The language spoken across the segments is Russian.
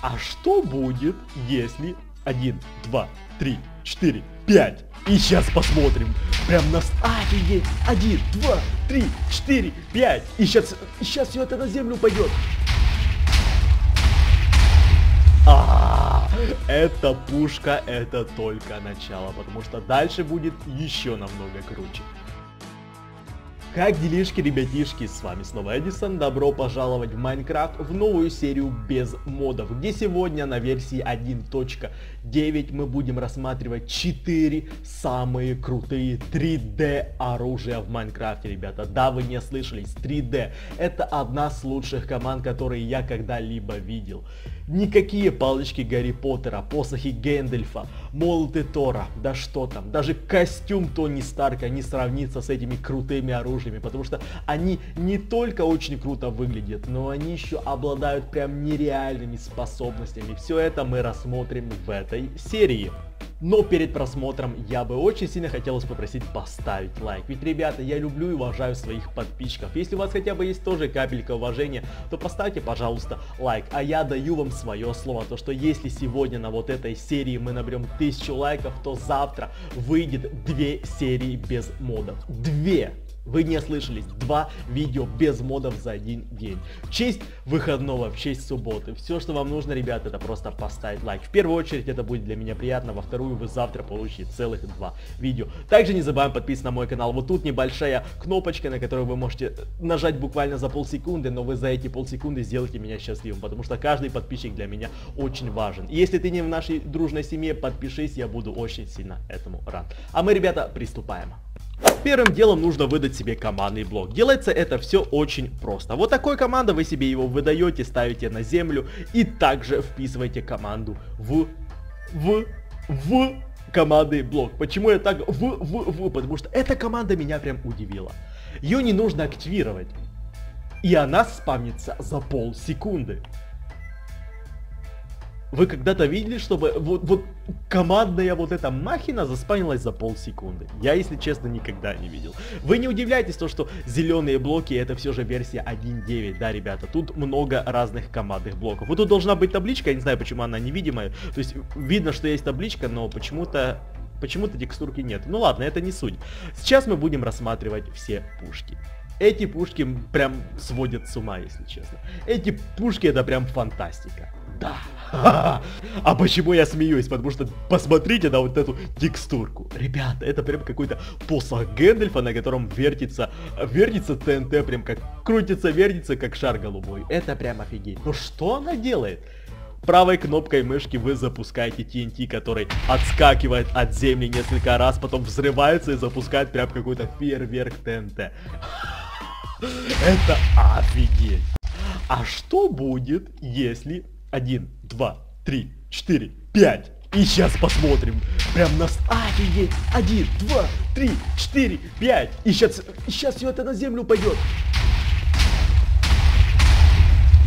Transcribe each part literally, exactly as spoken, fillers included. А что будет, если один, два, три, четыре, пять? И сейчас посмотрим. Прям нас... Офигеть! один, два, три, четыре, пять. И сейчас... Сейчас все это на землю пойдет. А, эта пушка, это только начало, потому что дальше будет еще намного круче. Как делишки, ребятишки, с вами снова Эдисон, добро пожаловать в Майнкрафт, в новую серию без модов, где сегодня на версии один точка девять мы будем рассматривать четыре самые крутые три дэ оружия в Майнкрафте, ребята. Да, вы не ослышались, три дэ это одна из лучших команд, которые я когда-либо видел. Никакие палочки Гарри Поттера, посохи Гэндальфа, молоты Тора, да что там, даже костюм Тони Старка не сравнится с этими крутыми оружиями, потому что они не только очень круто выглядят, но они еще обладают прям нереальными способностями. Все это мы рассмотрим в этой серии. Но перед просмотром я бы очень сильно хотел вас попросить поставить лайк. Ведь, ребята, я люблю и уважаю своих подписчиков. Если у вас хотя бы есть тоже капелька уважения, то поставьте, пожалуйста, лайк. А я даю вам свое слово, то что если сегодня на вот этой серии мы наберем тысячу лайков, то завтра выйдет две серии без модов. Две! Вы не ослышались, два видео без модов за один день. В честь выходного, в честь субботы. Все, что вам нужно, ребята, это просто поставить лайк. В первую очередь это будет для меня приятно, во вторую вы завтра получите целых два видео. Также не забываем подписываться на мой канал. Вот тут небольшая кнопочка, на которую вы можете нажать буквально за полсекунды, но вы за эти полсекунды сделаете меня счастливым, потому что каждый подписчик для меня очень важен. И если ты не в нашей дружной семье, подпишись, я буду очень сильно этому рад. А мы, ребята, приступаем. Первым делом нужно выдать себе командный блок. Делается это все очень просто. Вот такой команда, вы себе его выдаете, ставите на землю и также вписываете команду в... в... в... командный блок. Почему я так в... в... в... Потому что эта команда меня прям удивила. Ее не нужно активировать. И она спамится за полсекунды. Вы когда-то видели, чтобы вот, вот командная вот эта махина заспанилась за полсекунды? Я, если честно, никогда не видел. Вы не удивляйтесь, то, что зеленые блоки это все же версия один точка девять, да, ребята? Тут много разных командных блоков. Вот тут должна быть табличка, я не знаю, почему она невидимая. То есть видно, что есть табличка, но почему-то... Почему-то текстурки нет. Ну ладно, это не суть. Сейчас мы будем рассматривать все пушки. Эти пушки прям сводят с ума, если честно. Эти пушки это прям фантастика. Да. А почему я смеюсь? Потому что посмотрите на вот эту текстурку. Ребята, это прям какой-то посох Гэндальфа, на котором вертится, вертится ТНТ, прям как крутится, вертится, как шар голубой. Это прям офигеть. Но что она делает? Правой кнопкой мышки вы запускаете ти эн ти, который отскакивает от земли несколько раз, потом взрывается и запускает прям какой-то фейерверк ТНТ. Это офигеть. А что будет, если... один, два, три, четыре, пять. И сейчас посмотрим. Прям нас... Офигеть! один, два, три, четыре, пять. И сейчас... Сейчас все это на землю пойдет.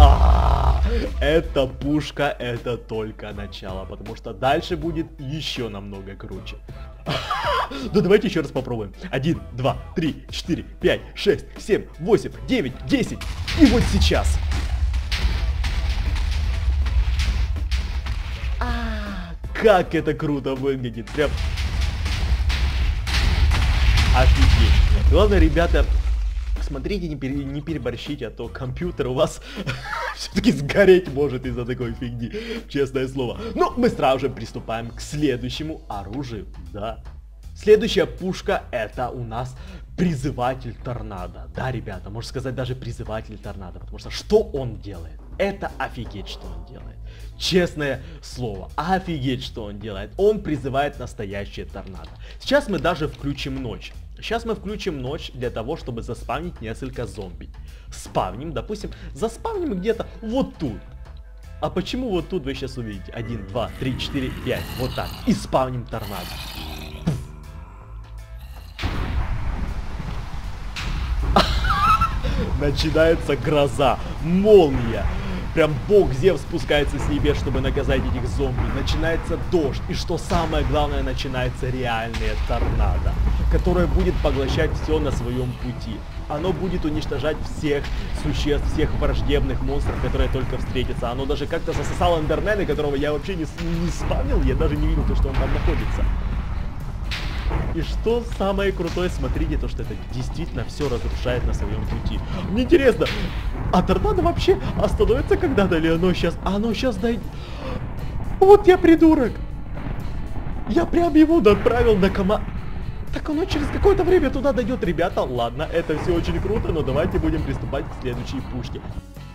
А, эта пушка, это только начало, потому что дальше будет еще намного круче. Ну давайте еще раз попробуем. один, два, три, четыре, пять, шесть, семь, восемь, девять, десять. И вот сейчас... Как это круто выглядит, прям офигеть. Главное, ребята, смотрите, не, пере... не переборщите, а то компьютер у вас все-таки сгореть может из-за такой фигни, честное слово. Но мы сразу же приступаем к следующему оружию, да. Следующая пушка это у нас призыватель торнадо. Да, ребята, можно сказать даже призыватель торнадо, потому что что он делает? Это офигеть, что он делает. Честное слово, офигеть, что он делает. Он призывает настоящее торнадо. Сейчас мы даже включим ночь. Сейчас мы включим ночь для того, чтобы заспавнить несколько зомби. Спавним, допустим, заспавним где-то вот тут. А почему вот тут вы сейчас увидите? один, два, три, четыре, пять. Вот так. И спавним торнадо. Начинается гроза, молния. Прям бог Зевс спускается с небес, чтобы наказать этих зомби. Начинается дождь. И что самое главное, начинается реальное торнадо, которое будет поглощать все на своем пути. Оно будет уничтожать всех существ, всех враждебных монстров, которые только встретятся. Оно даже как-то засосало эндермена, которого я вообще не, не спавнил. Я даже не видел то, что он там находится. И что самое крутое, смотрите, то, что это действительно все разрушает на своем пути. Мне интересно, а торнадо вообще остановится когда-то или оно сейчас... Оно сейчас дойдет... Вот я придурок! Я прям его направил на кома... Так оно через какое-то время туда дойдет, ребята. Ладно, это все очень круто, но давайте будем приступать к следующей пушке.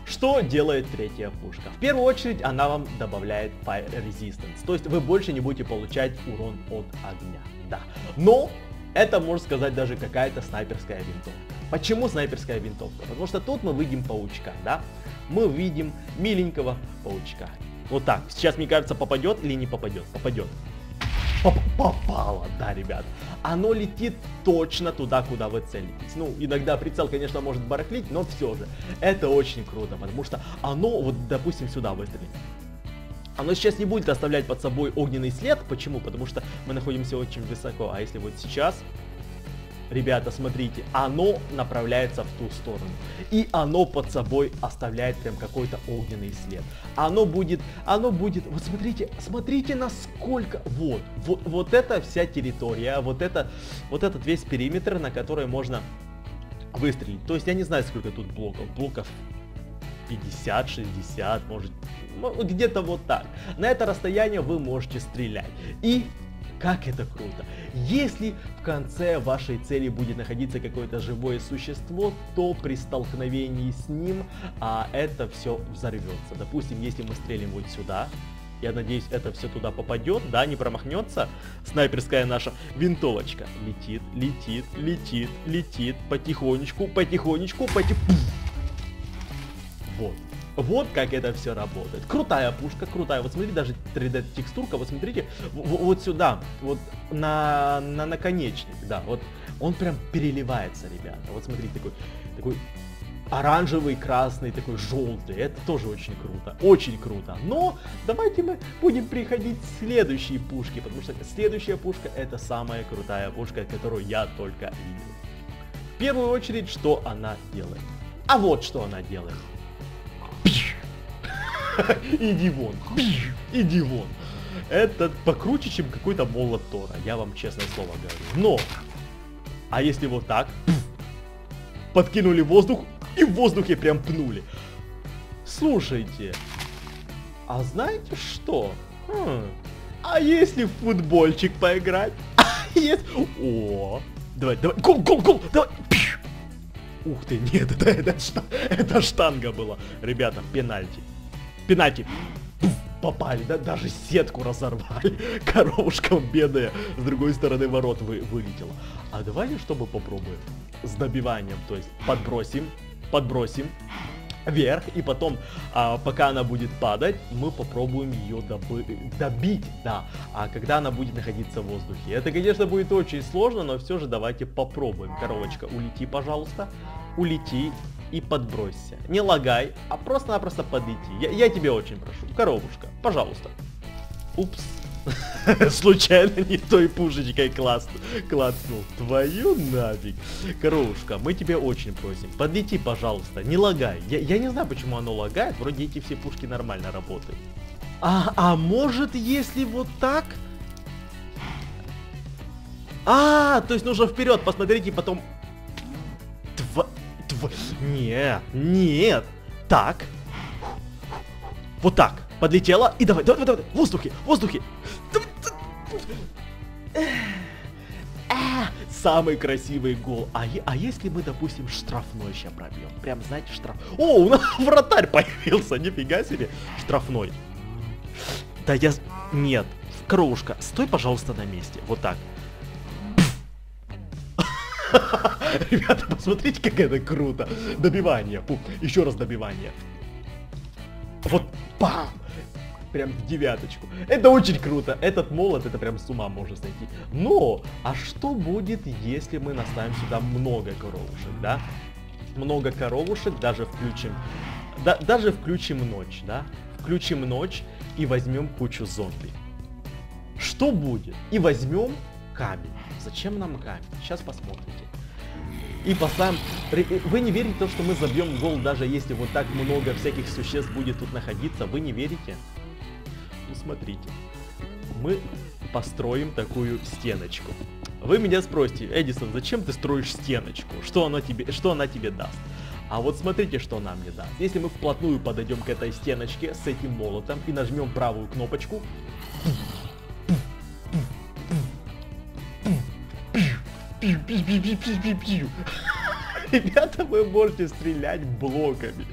Что делает третья пушка? В первую очередь она вам добавляет Fire Resistance, то есть вы больше не будете получать урон от огня. Да. Но это, можно сказать, даже какая-то снайперская винтовка. Почему снайперская винтовка? Потому что тут мы видим паучка, да? Мы видим миленького паучка. Вот так. Сейчас, мне кажется, попадет или не попадет? Попадет. Попало, да, ребят. Оно летит точно туда, куда вы целитесь. Ну, иногда прицел, конечно, может барахлить, но все же. Это очень круто, потому что оно, вот, допустим, сюда выстрелит. Оно сейчас не будет оставлять под собой огненный след. Почему? Потому что мы находимся очень высоко. А если вот сейчас, ребята, смотрите, оно направляется в ту сторону. И оно под собой оставляет прям какой-то огненный след. Оно будет, оно будет, вот смотрите, смотрите, насколько, вот, вот, вот эта вся территория, вот, это, вот этот весь периметр, на который можно выстрелить. То есть я не знаю, сколько тут блоков, блоков. пятьдесят, шестьдесят, может, где-то вот так. На это расстояние вы можете стрелять. И как это круто! Если в конце вашей цели будет находиться какое-то живое существо, то при столкновении с ним а, это все взорвется. Допустим, если мы стрелим вот сюда, я надеюсь, это все туда попадет, да, не промахнется. Снайперская наша винтовочка летит, летит, летит, летит, потихонечку, потихонечку, потихонечку. Вот. Вот как это все работает. Крутая пушка, крутая. Вот смотрите, даже три дэ-текстурка, вот смотрите, вот сюда, вот на, на наконечник, да, вот он прям переливается, ребята. Вот смотрите, такой, такой оранжевый, красный, такой желтый. Это тоже очень круто, очень круто. Но давайте мы будем переходить к следующей пушке, потому что следующая пушка — это самая крутая пушка, которую я только видел. В первую очередь, что она делает? А вот что она делает. Иди вон, иди вон. Это покруче, чем какой-то молот Тора, я вам честное слово говорю. Но, а если вот так, подкинули воздух и в воздухе прям пнули. Слушайте, а знаете что? Хм. А если в футбольчик поиграть? А если... О, давай, давай, гол, гол, гол, давай. Ух ты, нет, это, это, это штанга была. Ребята, пенальти. Пенальти. Пфф, попали, да, даже сетку разорвали. Коровушка бедная с другой стороны ворот вы, вылетела. А давайте что мы попробуем? С добиванием, то есть подбросим, подбросим вверх, и потом, а, пока она будет падать, мы попробуем ее добить, да. А когда она будет находиться в воздухе? Это, конечно, будет очень сложно, но все же давайте попробуем. Коровочка, улети, пожалуйста, улети. И подбросься. Не лагай, а просто-напросто подлети. Я, я тебя очень прошу. Коровушка, пожалуйста. Упс. Случайно не той пушечкой клацнул. Твою нафиг. Коровушка, мы тебя очень просим. Подлети, пожалуйста. Не лагай. Я, я не знаю, почему оно лагает. Вроде эти все пушки нормально работают. А, а может, если вот так... А, то есть нужно вперед посмотреть и потом... Нет, нет. Так. Вот так. Подлетела. И давай, давай, давай, давай. В воздухе, в воздухе. Самый красивый гол. А, а если мы, допустим, штрафной сейчас пробьем? Прям, знаете, штраф... О, у нас вратарь появился. Нифига себе. Штрафной. Да я... Нет. Кровушка, стой, пожалуйста, на месте. Вот так. Ребята, посмотрите, как это круто. Добивание. Пу, еще раз добивание. Вот, пам! Прям в девяточку. Это очень круто. Этот молот, это прям с ума можно сойти. Но, а что будет, если мы наставим сюда много коровушек, да? Много коровушек, даже включим да, даже включим ночь, да? Включим ночь и возьмем кучу зомби. Что будет? И возьмем камень. Зачем нам камень? Сейчас посмотрите. И поставим... Вы не верите в то, что мы забьем гол, даже если вот так много всяких существ будет тут находиться? Вы не верите? Ну, смотрите. Мы построим такую стеночку. Вы меня спросите: Эдисон, зачем ты строишь стеночку? Что она тебе, что она тебе даст? А вот смотрите, что нам не даст. Если мы вплотную подойдем к этой стеночке с этим молотом и нажмем правую кнопочку... Ребята, вы можете стрелять блоками.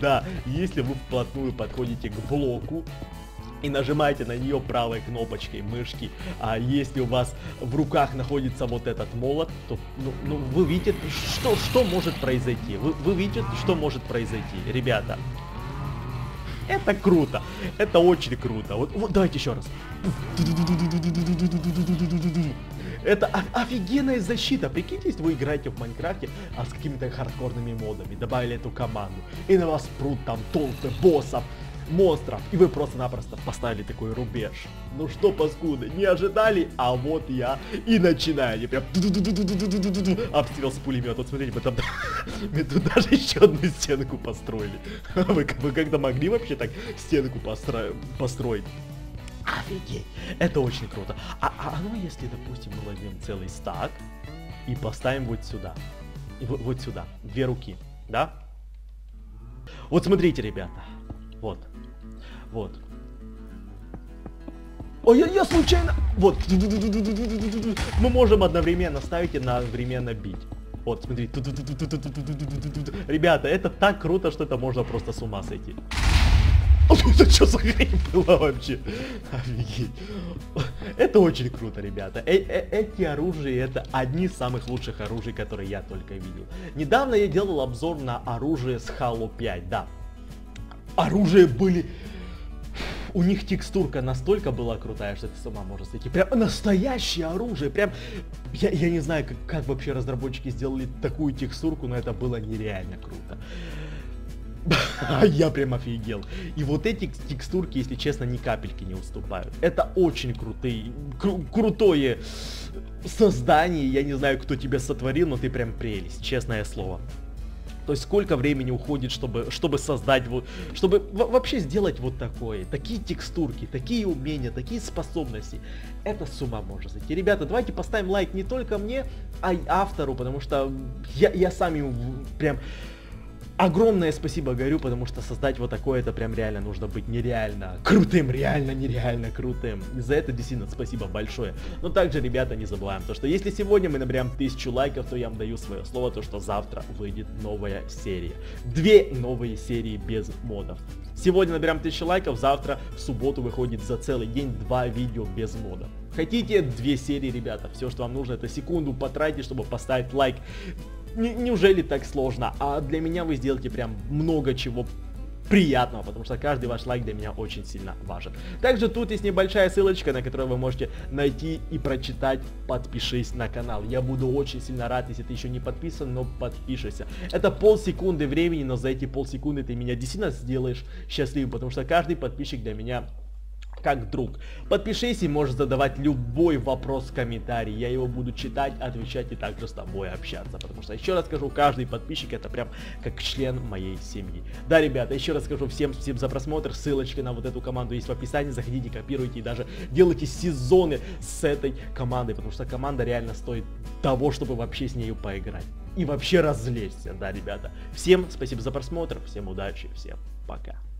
Да, если вы вплотную подходите к блоку и нажимаете на нее правой кнопочкой мышки, а если у вас в руках находится вот этот молот, то ну, ну, вы видите, что, что может произойти. Вы, вы видите, что может произойти, ребята. Это круто, это очень круто. Вот, вот давайте еще раз. Это офигенная защита. Прикиньте, если вы играете в Майнкрафте, а с какими-то хардкорными модами добавили эту команду, и на вас прут там толпы боссов, монстров, и вы просто-напросто поставили такой рубеж. Ну что, паскуды, не ожидали? А вот я и начинаю. Я прям обстрел с пулемета. Вот смотрите, мы там мы тут даже еще одну стенку построили. Вы, вы когда могли вообще так стенку постро... построить? Офигеть, это очень круто. А, а ну если, допустим, мы возьмем целый стак и поставим вот сюда, и вот, вот сюда, две руки, да? Вот смотрите, ребята, вот, вот. Ой, я, я случайно, вот. Мы можем одновременно ставить и одновременно бить. Вот, смотри, ребята, это так круто, что это можно просто с ума сойти. Это что за хрень была вообще? Офигеть. Это очень круто, ребята. Э -э Эти оружия — это одни из самых лучших оружий, которые я только видел. Недавно я делал обзор на оружие с Halo пять, да. Оружие были... У них текстурка настолько была крутая, что ты с ума можешь сойти. Прям настоящее оружие, прям... Я, я не знаю, как, как вообще разработчики сделали такую текстурку, но это было нереально круто. Я прям офигел. И вот эти текстурки, если честно, ни капельки не уступают. Это очень крутые, кру крутое создание. Я не знаю, кто тебя сотворил, но ты прям прелесть, честное слово. То есть сколько времени уходит, чтобы, чтобы создать, вот, чтобы вообще сделать вот такое. Такие текстурки, такие умения, такие способности. Это с ума можно сойти. Ребята, давайте поставим лайк не только мне, а и автору, потому что я, я сам ему прям... Огромное спасибо говорю, потому что создать вот такое, это прям реально нужно быть нереально крутым, реально нереально крутым. И за это действительно спасибо большое. Но также, ребята, не забываем то, что если сегодня мы наберем тысячу лайков, то я вам даю свое слово, то что завтра выйдет новая серия. Две новые серии без модов. Сегодня наберем тысячу лайков, завтра в субботу выходит за целый день два видео без модов. Хотите две серии, ребята? Все, что вам нужно, это секунду потратить, чтобы поставить лайк. Неужели так сложно? А для меня вы сделаете прям много чего приятного, потому что каждый ваш лайк для меня очень сильно важен. Также тут есть небольшая ссылочка, на которую вы можете найти и прочитать. Подпишись на канал. Я буду очень сильно рад, если ты еще не подписан, но подпишешься. Это полсекунды времени, но за эти полсекунды ты меня действительно сделаешь счастливым, потому что каждый подписчик для меня... как друг. Подпишись и можешь задавать любой вопрос в комментарии. Я его буду читать, отвечать и также с тобой общаться. Потому что, еще раз скажу, каждый подписчик — это прям как член моей семьи. Да, ребята, еще раз скажу всем спасибо за просмотр. Ссылочки на вот эту команду есть в описании. Заходите, копируйте и даже делайте сезоны с этой командой. Потому что команда реально стоит того, чтобы вообще с нею поиграть. И вообще развлечься, да, ребята. Всем спасибо за просмотр, всем удачи, всем пока.